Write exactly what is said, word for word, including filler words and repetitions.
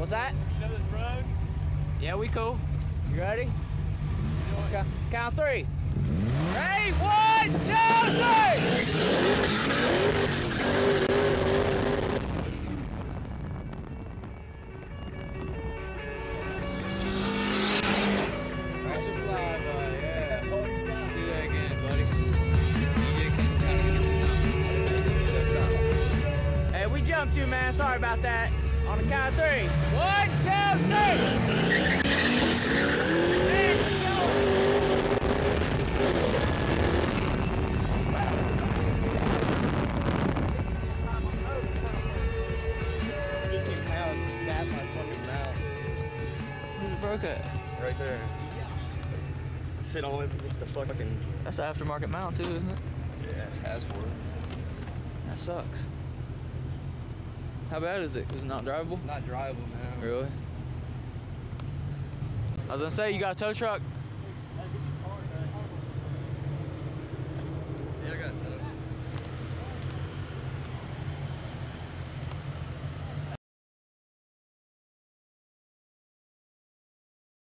What's that? You know this road? Yeah, we cool. You ready? Okay. Count three. Ready? One, two, three! You, man. Sorry about that. On the count of three. One, two, three. fifty pounds snapped my fucking mouth. Who broke it? Right there. Yeah. Sit all over against the fucking. That's an aftermarket mount, too, isn't it? Yeah, it's Hasbro. That sucks. How bad is it? Is it not drivable? Not drivable, man. Really? I was gonna say, you got a tow truck?